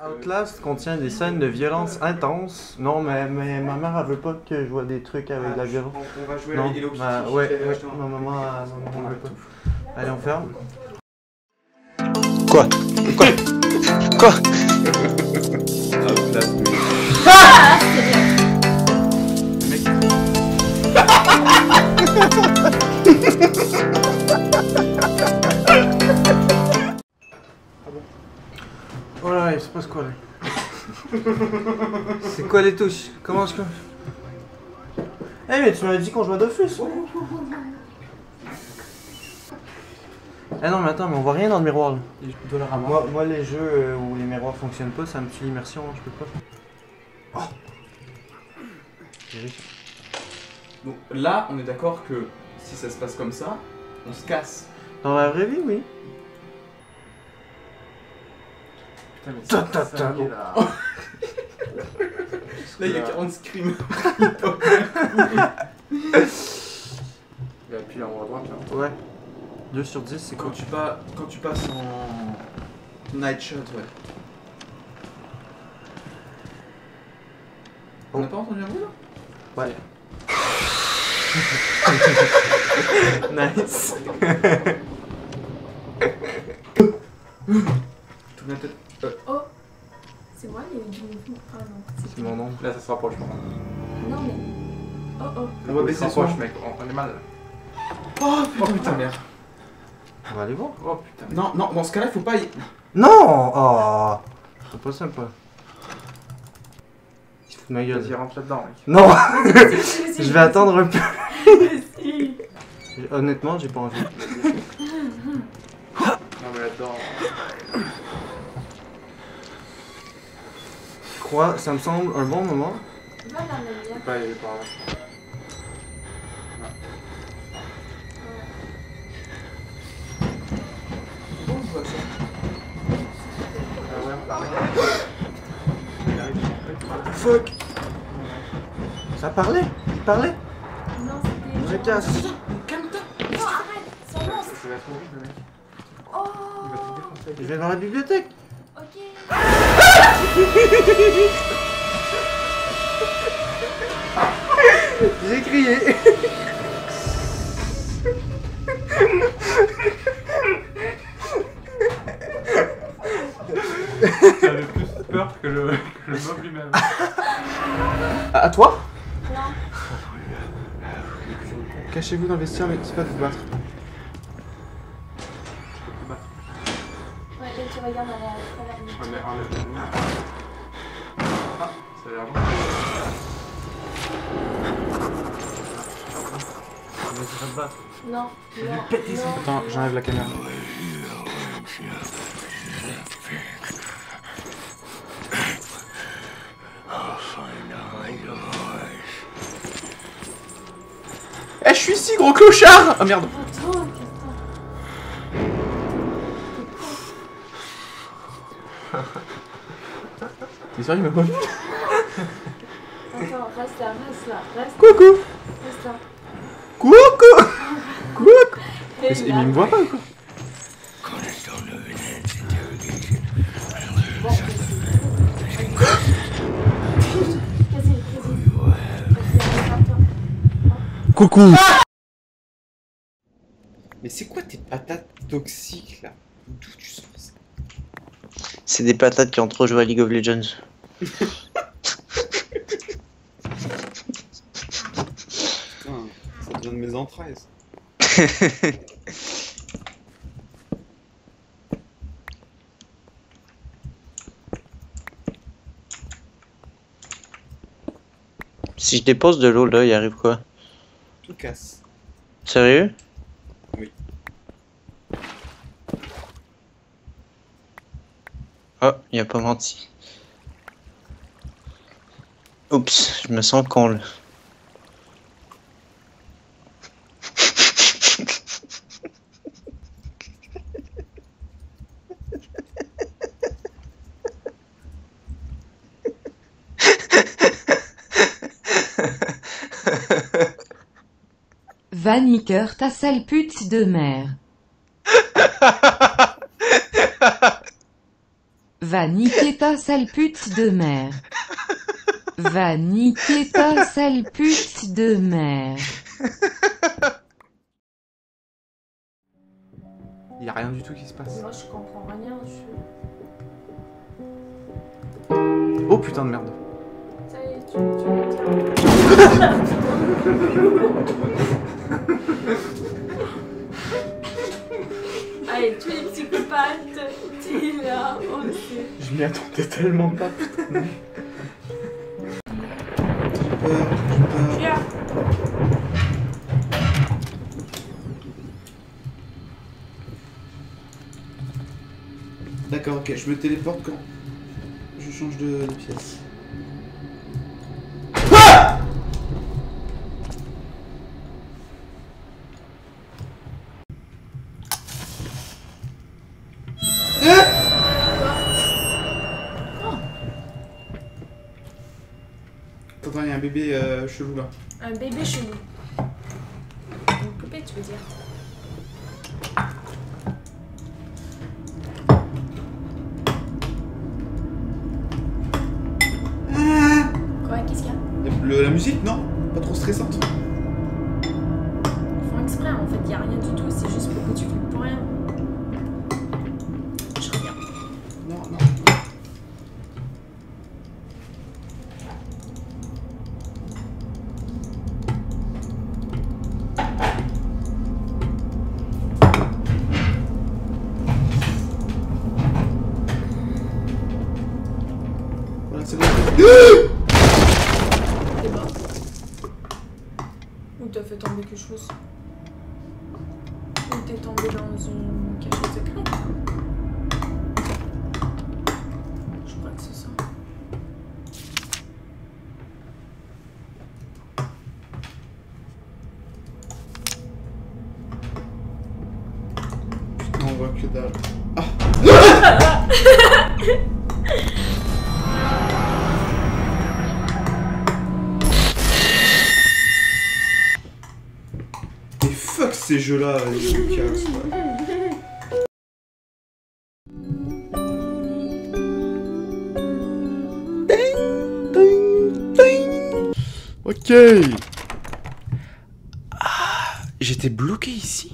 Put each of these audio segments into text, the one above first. Outlast contient des scènes de violence intense. Non, mais ma mère, elle veut pas que je vois des trucs avec de la violence. On va jouer à l'idéologie. Ouais, non, maman, elle veut pas. Allez, on ferme. Quoi Outlast. Ah, c'est bien. Le mec. Oh là là, il se passe quoi là? C'est quoi les touches? Comment est-ce que... Eh hey, mais tu m'avais dit qu'on jouait à Dofus. Eh non mais attends, mais on voit rien dans le miroir là. Moi les jeux où les miroirs fonctionnent pas, ça me tue l'immersion, hein, je peux pas. Oh. Donc là, on est d'accord que si ça se passe comme ça, on se casse. Dans la vraie vie, oui. Putain, mais c'est là. Là, il y a 40 screams. Et puis en haut à droite, là. Ouais. 2 sur 10, c'est quand, tu passes en night shot, ouais. Oh. On n'a pas entendu un bruit là? Ouais. Nice. Tourne la tête. Oh! C'est moi, il y a eu du mouvement. Ah non. C'est mon nom. Là, ça se rapproche, moi. Non, mais. Oh oh! On va baisser son mec, on est mal. Oh putain, merde. On va aller voir. Oh putain. Non, non, dans ce cas-là, faut pas y. Non! Oh! C'est pas sympa. Ma gueule. Vas-y, rentre là-dedans, mec. Non! Je vais attendre un peu. Honnêtement, j'ai pas envie. Non, mais là-dedans. Ça me semble un bon moment. Voilà, pas aller par là. Bon, on voit ça. Fuck. Ça parlait. Il parlait. Non, c'était... Je casse. Calme-toi. Non, arrête. C'est un monstre. Ça va être horrible, mec. Oh. Je vais dans la bibliothèque. Ok. J'ai crié. J'avais plus peur que le mob lui-même. À toi? Non. Cachez-vous dans le vestiaire, mais c'est pas de vous battre. Ouais, tu regardes à la... Ça a l'air bon. On va se battre. Non. Je vais péter ça. Attends, j'enlève la caméra. Eh, je suis ici, gros clochard! Ah merde. T'es sûr qu'il m'a pas vu? Attends, reste là. Coucou! Reste là. Coucou! Mais il me voit pas ou quoi? Coucou! Mais c'est quoi tes patates toxiques là? D'où tu sens ça? C'est des patates qui ont trop joué à League of Legends. Putain, ça vient de mes entrailles. Si je dépose de l'eau là, il arrive quoi? Tout casse. Sérieux? Oui. Oh, il a pas menti. Oups, je me sens con là. Vaniqueur, ta sale pute de merde. Va niquer ta sale pute de mère. Va niquer ta sale pute de mère. Il n'y a rien du tout qui se passe. Moi je comprends rien. Oh putain de merde. Ça y est, tu... Allez, tu es psychopathe. T'es là, on sait. Je m'y attendais tellement pas, putain. D'accord, ok, je me téléporte quand je change de pièce. Ah, ah, attends, il y a un bébé chelou là. Un bébé chelou. Une poupée, tu veux dire? La musique, non? Pas trop stressante. Ils font exprès, en fait, il n'y a rien du tout, c'est juste pour que tu flippes pour rien. Je regarde. Non, non. Voilà, c'est bon. T'as fait tomber quelque chose. Ou t'es tombé dans une cachette secrète. Je crois que c'est ça. Putain, on voit que dalle. Ah, ah. Ces jeux-là, les jeux Lucas, ouais. Ok. Ah, j'étais bloqué ici.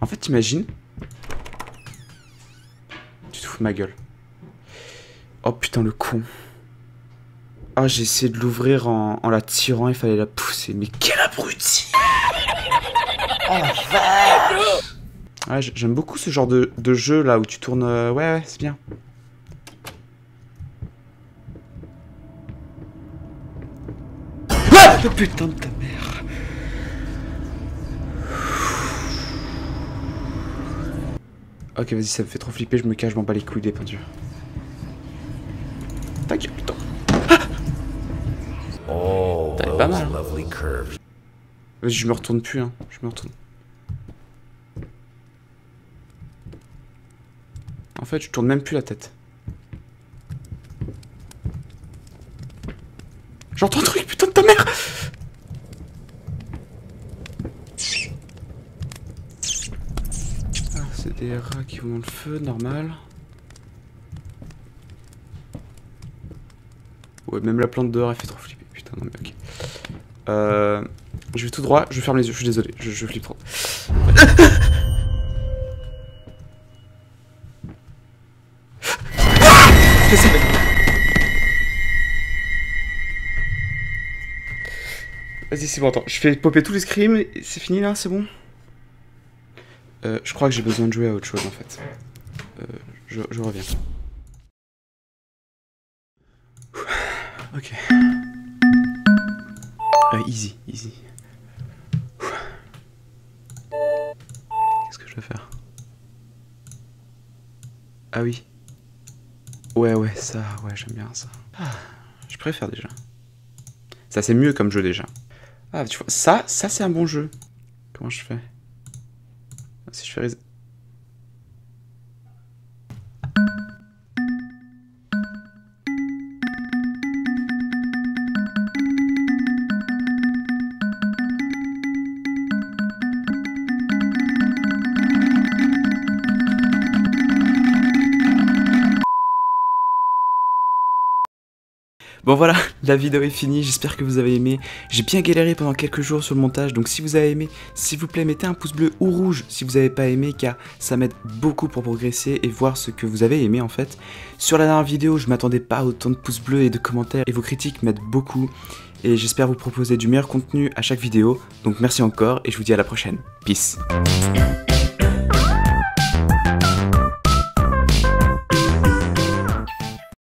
En fait, t'imagines? Tu te fous de ma gueule. Oh putain, le con. Ah, j'ai essayé de l'ouvrir en la tirant, il fallait la pousser. Mais quel abruti! Oh la vache! Ouais, j'aime beaucoup ce genre de jeu là où tu tournes. Ouais, c'est bien. Ah, putain de ta mère! Ok, vas-y, ça me fait trop flipper, je me cache, je m'en bats les couilles des peintures. T'inquiète, putain. Ah, oh, t'avais pas mal. Vas-y, je me retourne plus, hein. Je me retourne. En fait, je tourne même plus la tête. J'entends un truc, putain de ta mère. C'est des rats qui vont dans le feu, normal. Ouais, même la plante dehors, elle fait trop flipper. Putain, non mais ok. Je vais tout droit, je ferme les yeux, je suis désolé, je flippe trop. Vas-y, c'est bon, attends, je fais popper tous les screams, c'est fini là, c'est bon? Je crois que j'ai besoin de jouer à autre chose en fait. Je reviens. Ok. Easy, easy. Qu'est-ce que je dois faire? Ah oui. Ouais, ça, ouais, j'aime bien ça. Ah, je préfère déjà. Ça, c'est mieux comme jeu déjà. Ah, tu vois, ça c'est un bon jeu. Comment je fais? Donc si je fais... Bon voilà, la vidéo est finie, j'espère que vous avez aimé. J'ai bien galéré pendant quelques jours sur le montage, donc si vous avez aimé, s'il vous plaît, mettez un pouce bleu ou rouge si vous n'avez pas aimé, car ça m'aide beaucoup pour progresser et voir ce que vous avez aimé en fait. Sur la dernière vidéo, je m'attendais pas à autant de pouces bleus et de commentaires, et vos critiques m'aident beaucoup, et j'espère vous proposer du meilleur contenu à chaque vidéo. Donc merci encore, et je vous dis à la prochaine. Peace.